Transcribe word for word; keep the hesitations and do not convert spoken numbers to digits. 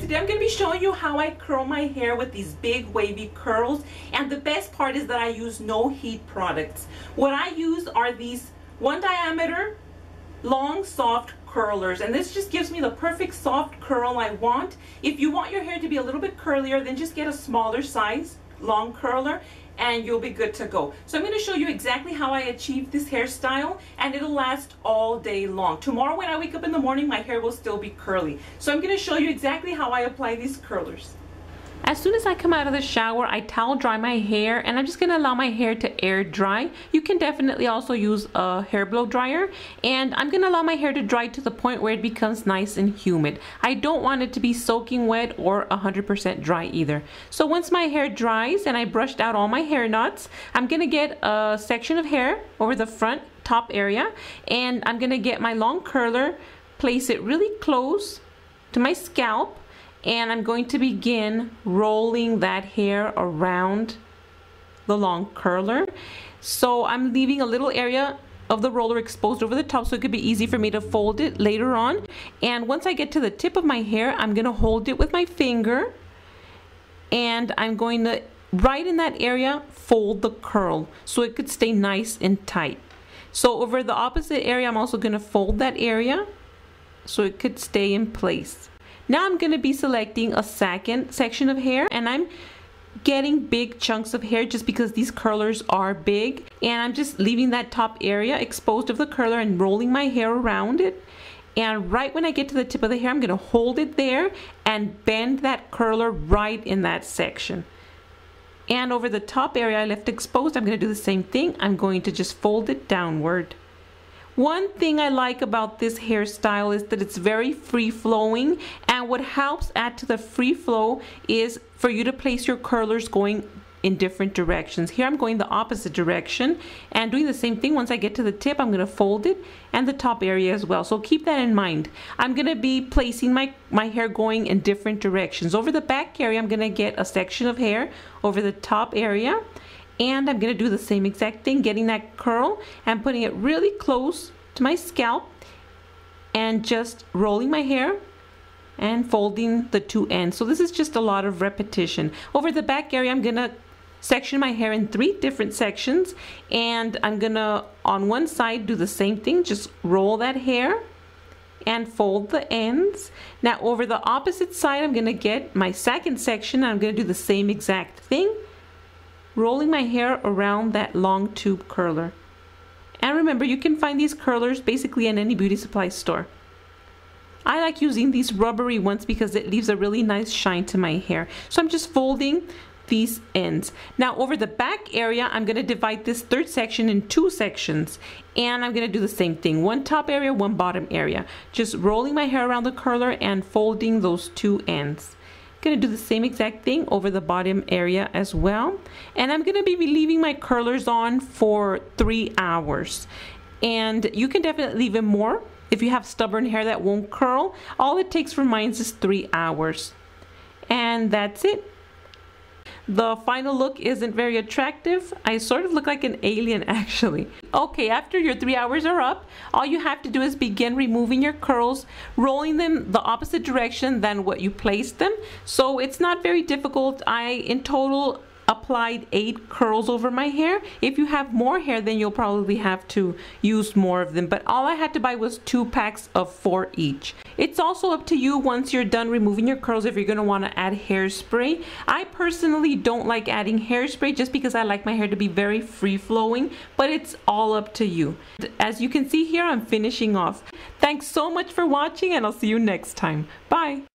Today I'm going to be showing you how I curl my hair with these big wavy curls, and the best part is that I use no heat products. What I use are these one diameter long soft curlers, and this just gives me the perfect soft curl I want. If you want your hair to be a little bit curlier, then just get a smaller size long curler and you'll be good to go. So I'm going to show you exactly how I achieve this hairstyle, and it'll last all day long. Tomorrow when I wake up in the morning, my hair will still be curly. So I'm going to show you exactly how I apply these curlers. As soon as I come out of the shower, I towel dry my hair, and I'm just going to allow my hair to air dry. You can definitely also use a hair blow dryer, and I'm going to allow my hair to dry to the point where it becomes nice and humid. I don't want it to be soaking wet or one hundred percent dry either. So once my hair dries and I brushed out all my hair knots, I'm going to get a section of hair over the front top area, and I'm going to get my long curler, place it really close to my scalp, and I'm going to begin rolling that hair around the long curler. So I'm leaving a little area of the roller exposed over the top so it could be easy for me to fold it later on. And once I get to the tip of my hair, I'm gonna hold it with my finger, and I'm going to, right in that area, fold the curl so it could stay nice and tight. So over the opposite area, I'm also gonna fold that area so it could stay in place. Now I'm going to be selecting a second section of hair, and I'm getting big chunks of hair just because these curlers are big, and I'm just leaving that top area exposed of the curler and rolling my hair around it. And right when I get to the tip of the hair, I'm going to hold it there and bend that curler right in that section. And over the top area I left exposed, I'm going to do the same thing. I'm going to just fold it downward. One thing I like about this hairstyle is that it's very free-flowing, and what helps add to the free flow is for you to place your curlers going in different directions. Here I'm going the opposite direction and doing the same thing. Once I get to the tip, I'm going to fold it, and the top area as well. So keep that in mind. I'm going to be placing my, my hair going in different directions. Over the back area, I'm going to get a section of hair over the top area, and I'm going to do the same exact thing, getting that curl and putting it really close to my scalp and just rolling my hair and folding the two ends. So this is just a lot of repetition. Over the back area, I'm going to section my hair in three different sections, and I'm going to, on one side, do the same thing, just roll that hair and fold the ends. Now over the opposite side, I'm going to get my second section, and I'm going to do the same exact thing, rolling my hair around that long tube curler. And remember, you can find these curlers basically in any beauty supply store. I like using these rubbery ones because it leaves a really nice shine to my hair. So I'm just folding these ends. Now over the back area, I'm going to divide this third section in two sections, and I'm going to do the same thing, one top area, one bottom area, just rolling my hair around the curler and folding those two ends. Going to do the same exact thing over the bottom area as well, and I'm going to be leaving my curlers on for three hours, and you can definitely leave it more if you have stubborn hair that won't curl. All it takes for mine is three hours, and that's it. The final look isn't very attractive. I sort of look like an alien, actually. Okay, after your three hours are up, all you have to do is begin removing your curls, rolling them the opposite direction than what you placed them. So it's not very difficult. I, in total, applied eight curls over my hair. If you have more hair, then you'll probably have to use more of them, but all I had to buy was two packs of four each. It's also up to you once you're done removing your curls if you're going to want to add hairspray. I personally don't like adding hairspray just because I like my hair to be very free-flowing, but it's all up to you. As you can see here, I'm finishing off. Thanks so much for watching, and I'll see you next time. Bye!